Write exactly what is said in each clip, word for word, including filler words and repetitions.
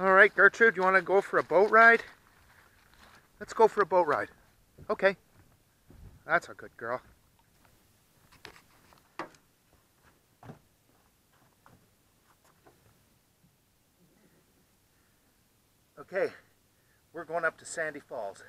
All right, Gertrude, you want to go for a boat ride? Let's go for a boat ride. Okay. That's a good girl. Okay, we're going up to Sandy Falls.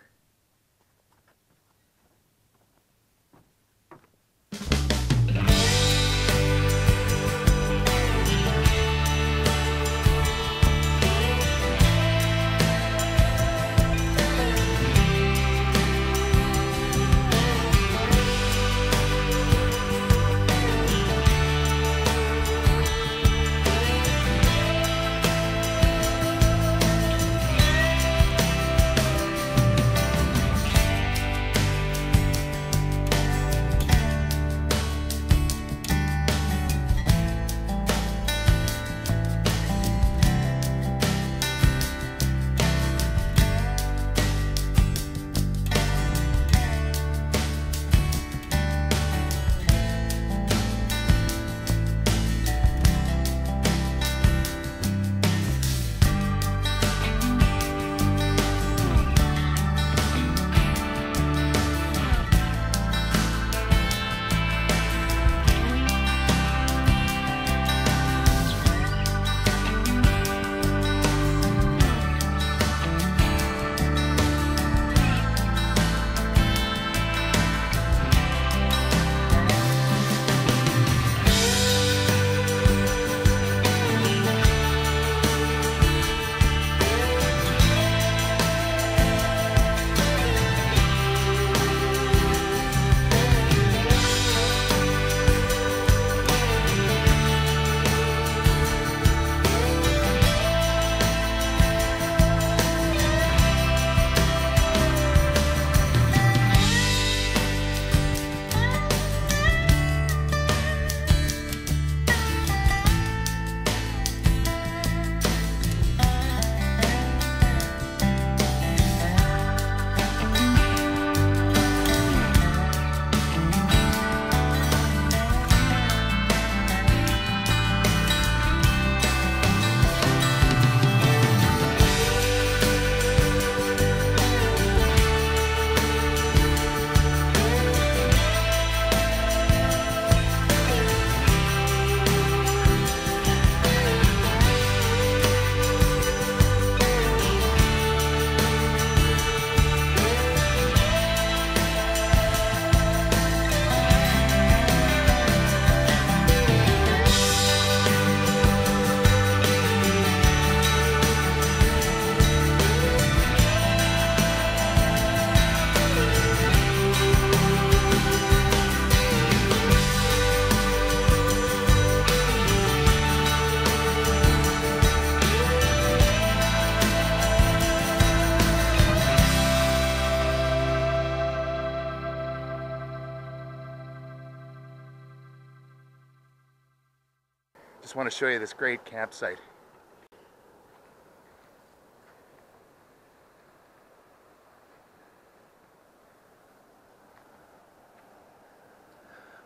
Just want to show you this great campsite.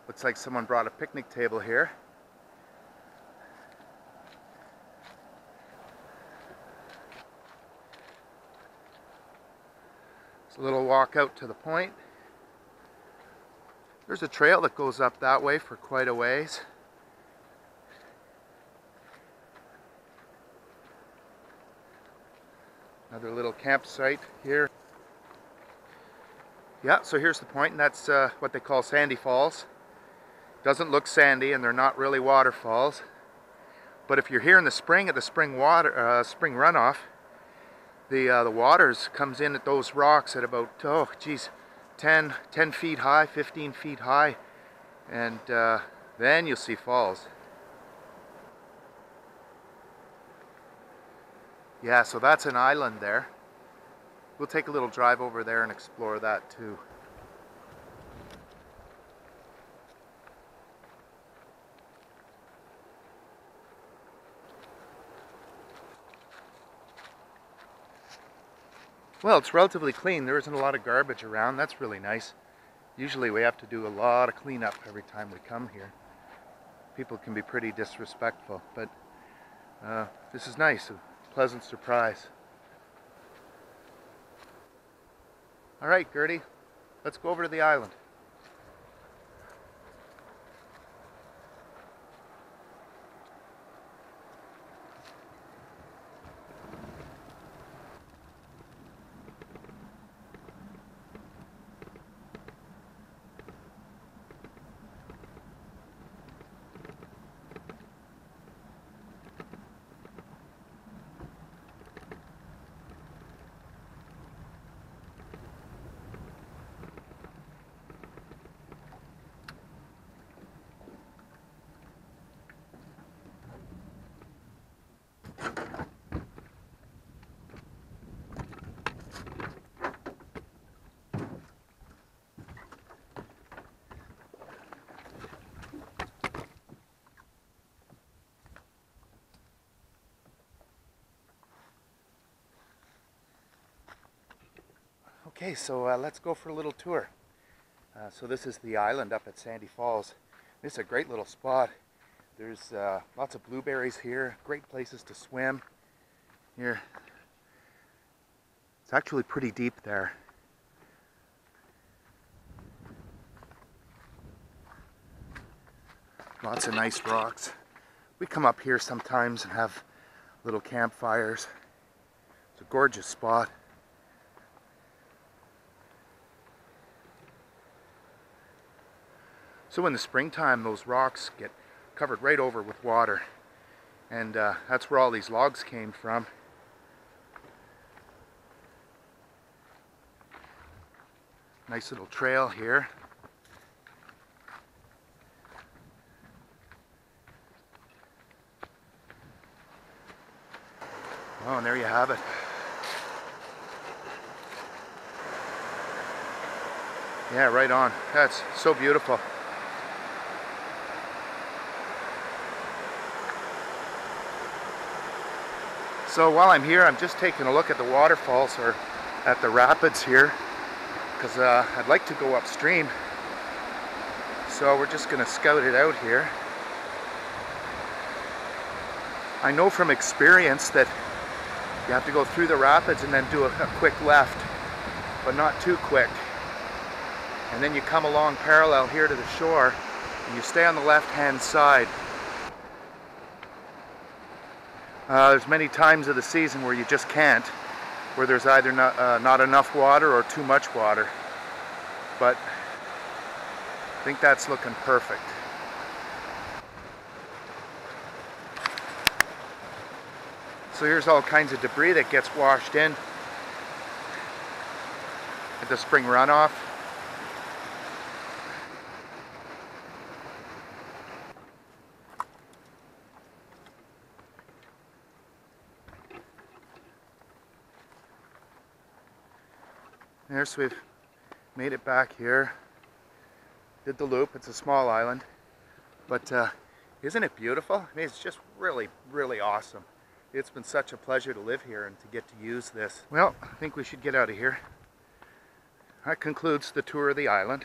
Looks like someone brought a picnic table here. It's a little walk out to the point. There's a trail that goes up that way for quite a ways. Another little campsite here. Yeah, so here's the point, and that's uh, what they call Sandy Falls. Doesn't look sandy, and they're not really waterfalls. But if you're here in the spring at the spring water, uh, spring runoff, the uh, the waters comes in at those rocks at about oh geez, ten, ten feet high, fifteen feet high, and uh, then you'll see falls. Yeah, so that's an island there. We'll take a little drive over there and explore that too. Well, it's relatively clean. There isn't a lot of garbage around. That's really nice. Usually we have to do a lot of cleanup every time we come here. People can be pretty disrespectful, but uh, this is nice. pleasant surprise. All right, Gertie, let's go over to the island. Okay, so uh, let's go for a little tour. Uh, so this is the island up at Sandy Falls. This is a great little spot. There's uh, lots of blueberries here, great places to swim. Here, it's actually pretty deep there. Lots of nice rocks. We come up here sometimes and have little campfires. It's a gorgeous spot. So in the springtime, those rocks get covered right over with water. And uh, that's where all these logs came from. Nice little trail here. Oh, and there you have it. Yeah, right on. That's so beautiful. So while I'm here, I'm just taking a look at the waterfalls or at the rapids here, because uh, I'd like to go upstream. So we're just going to scout it out here. I know from experience that you have to go through the rapids and then do a, a quick left, but not too quick. And then you come along parallel here to the shore, and you stay on the left-hand side. Uh, there's many times of the season where you just can't, where there's either not, uh, not enough water or too much water. But I think that's looking perfect. So here's all kinds of debris that gets washed in at the spring runoff. There, so we've made it back here, did the loop. It's a small island, but uh, isn't it beautiful? I mean, it's just really, really awesome. It's been such a pleasure to live here and to get to use this. Well, I think we should get out of here. That concludes the tour of the island.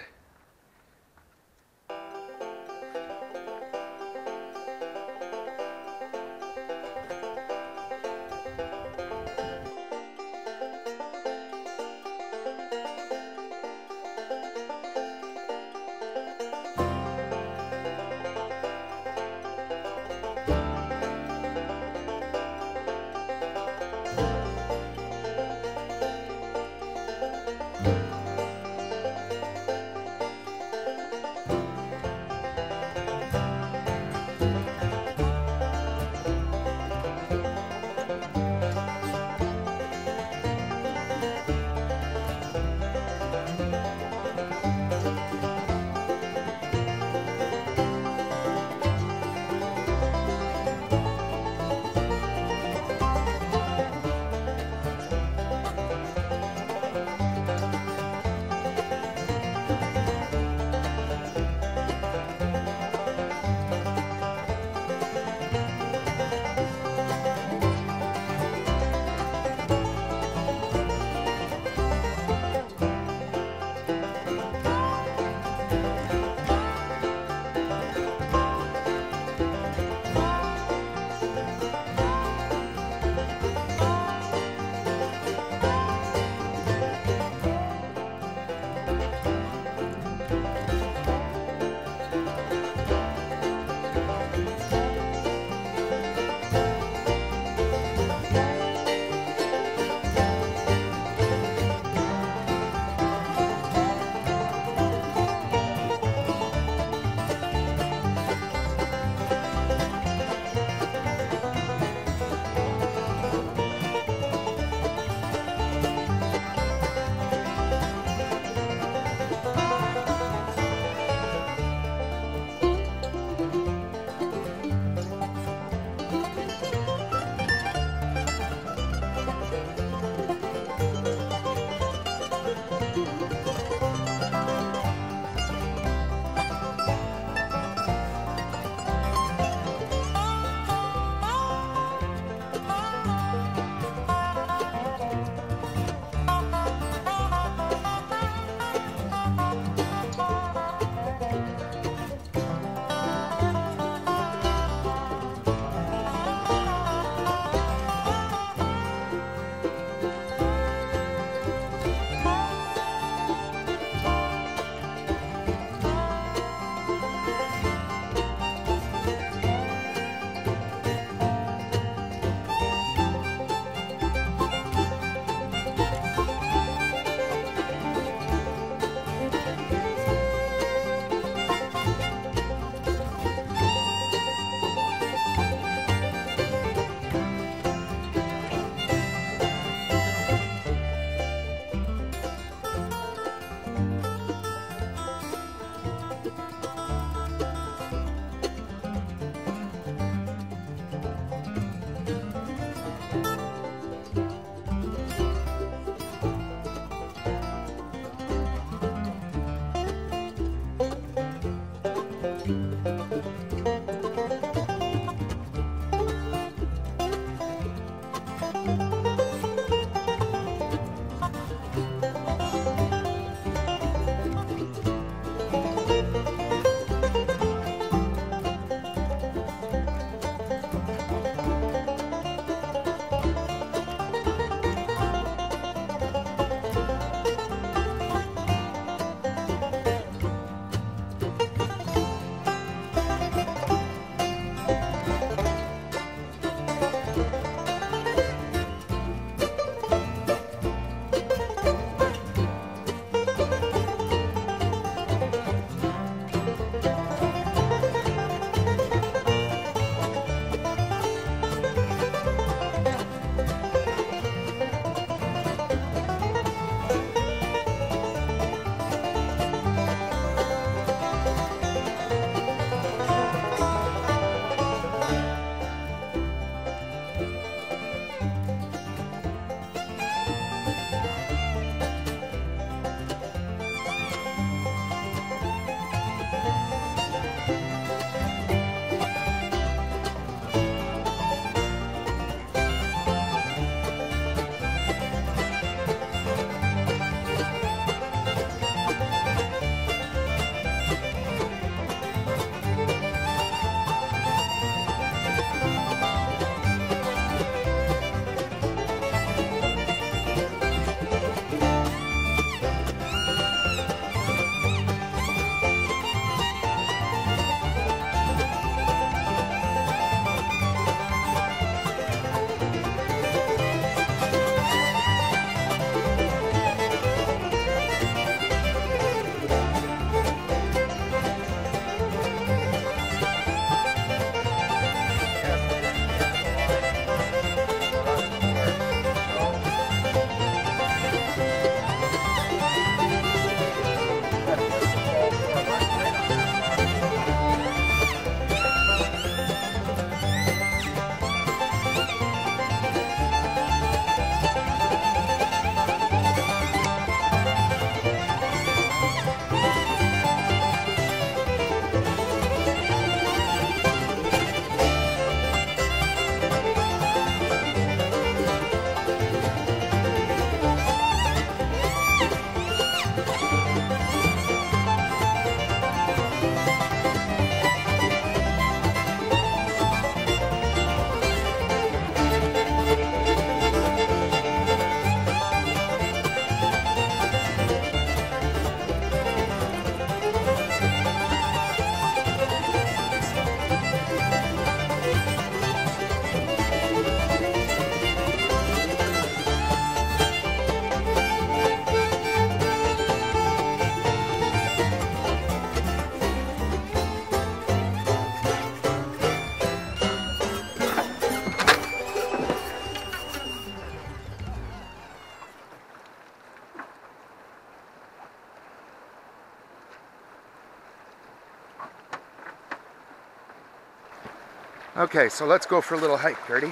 Okay, so let's go for a little hike, Gertie.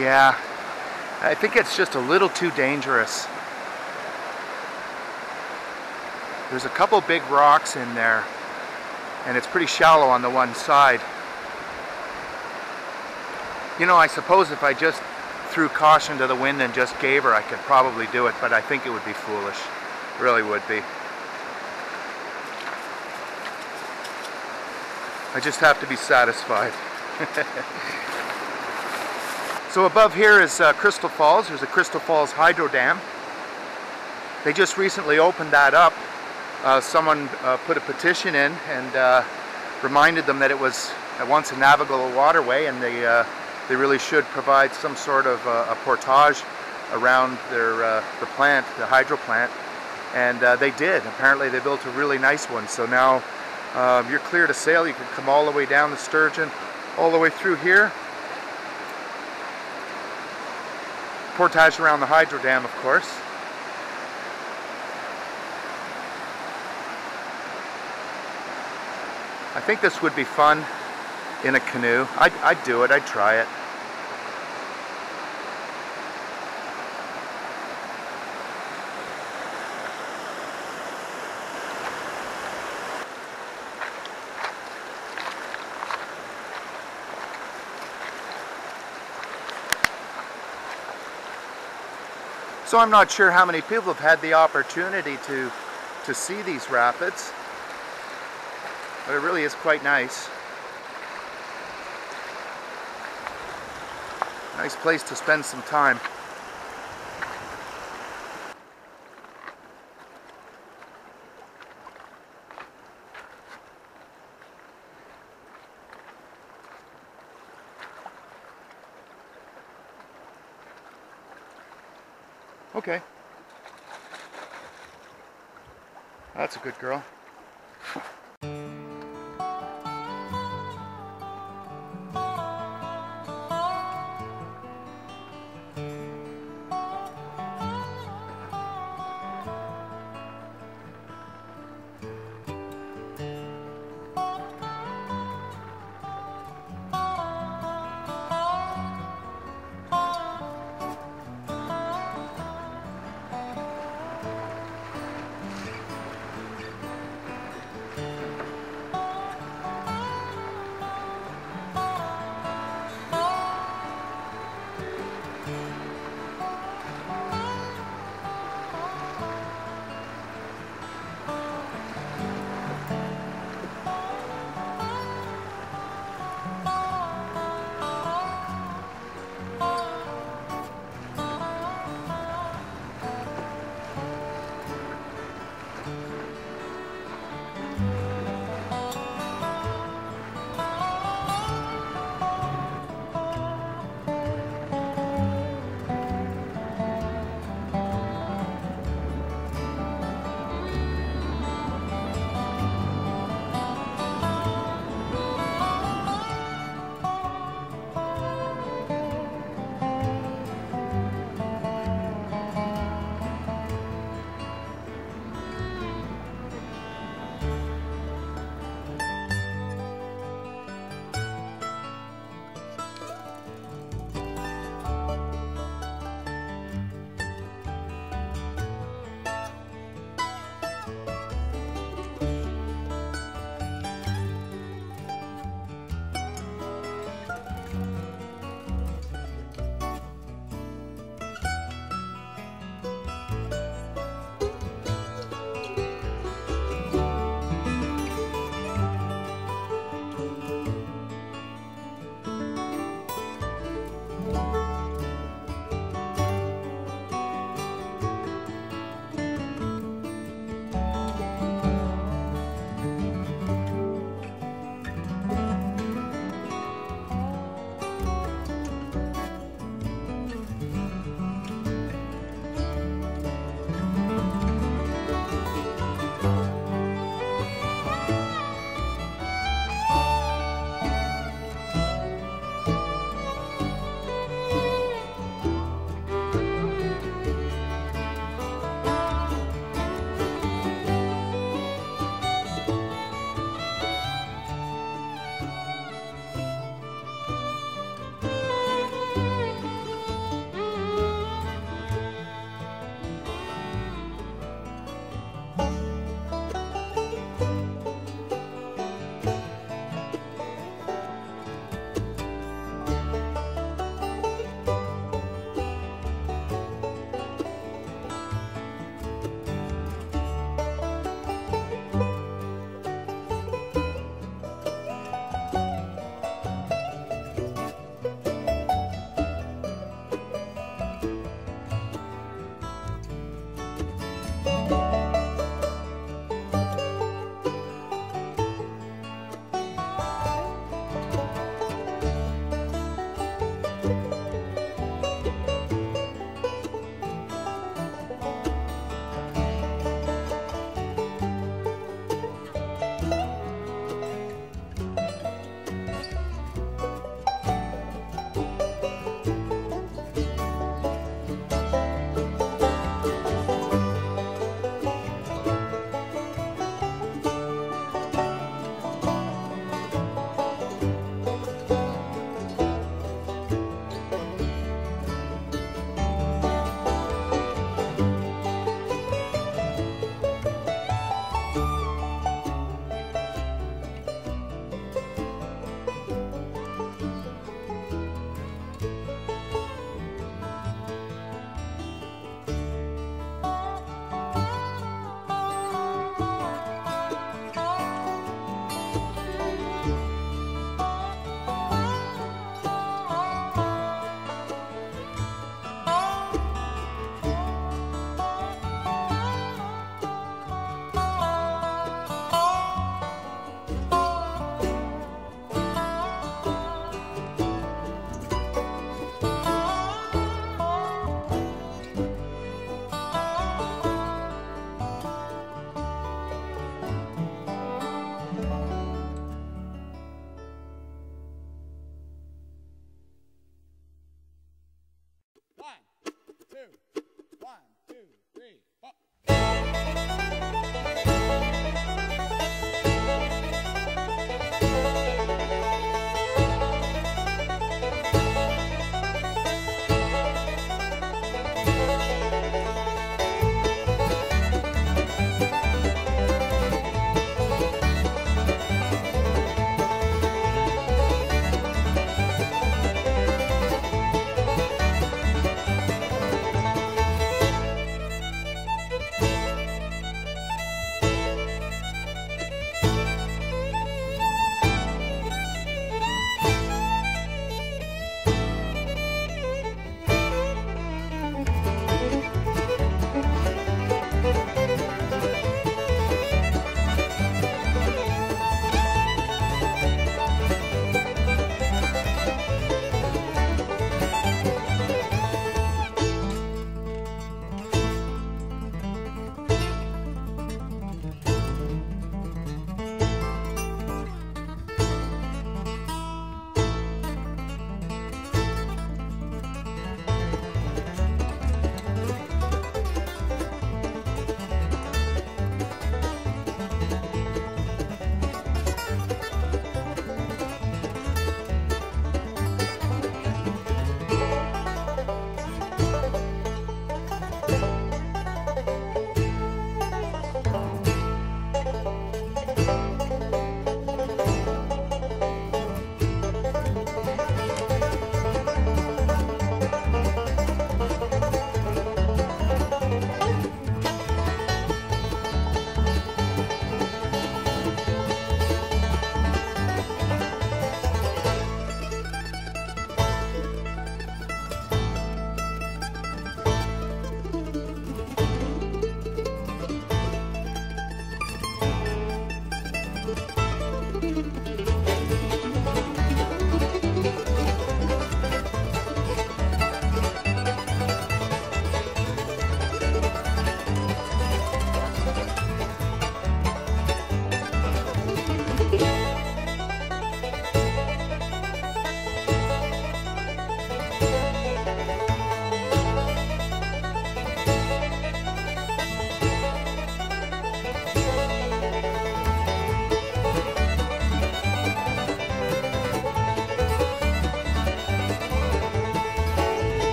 Yeah, I think it's just a little too dangerous. There's a couple big rocks in there, and it's pretty shallow on the one side. You know, I suppose if I just threw caution to the wind and just gave her, I could probably do it, but I think it would be foolish. It really would be. I just have to be satisfied. So above here is uh, Crystal Falls. There's a Crystal Falls hydro dam. They just recently opened that up. Uh, someone uh, put a petition in and uh, reminded them that it was at once a navigable waterway, and they, uh, they really should provide some sort of uh, a portage around their, uh, the plant, the hydro plant. And uh, they did. Apparently they built a really nice one. So now uh, you're clear to sail. You can come all the way down the Sturgeon, all the way through here. Portage around the hydro dam, of course. I think this would be fun in a canoe. I'd, I'd do it, I'd try it. So I'm not sure how many people have had the opportunity to, to see these rapids, but it really is quite nice. Nice place to spend some time. Okay. That's a good girl.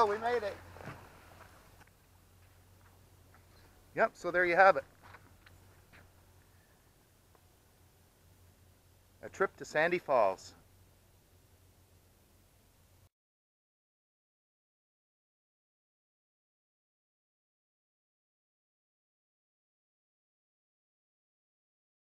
Hello, we made it. Yep, so there you have it. A trip to Sandy Falls.